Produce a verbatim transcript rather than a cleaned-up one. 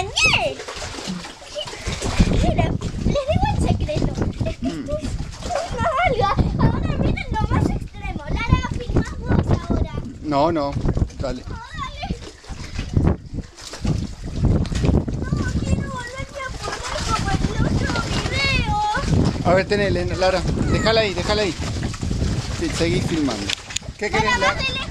Daniel. Mira, les digo el secreto. Es que esto es una alga. Ahora miren lo más extremo. Lara, filmás vos ahora. No, no. Dale. No, dale. No, quiero volverme a poner como el otro video. A ver, tenés, Lara. Déjala ahí, déjala ahí. Sí, seguí filmando. ¿Qué querés, Lara?